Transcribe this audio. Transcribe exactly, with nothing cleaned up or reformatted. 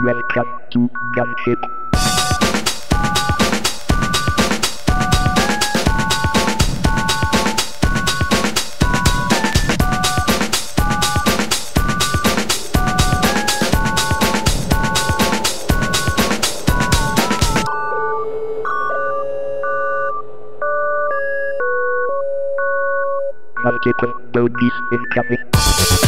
Welcome to Gunship. Multiple bogies incoming.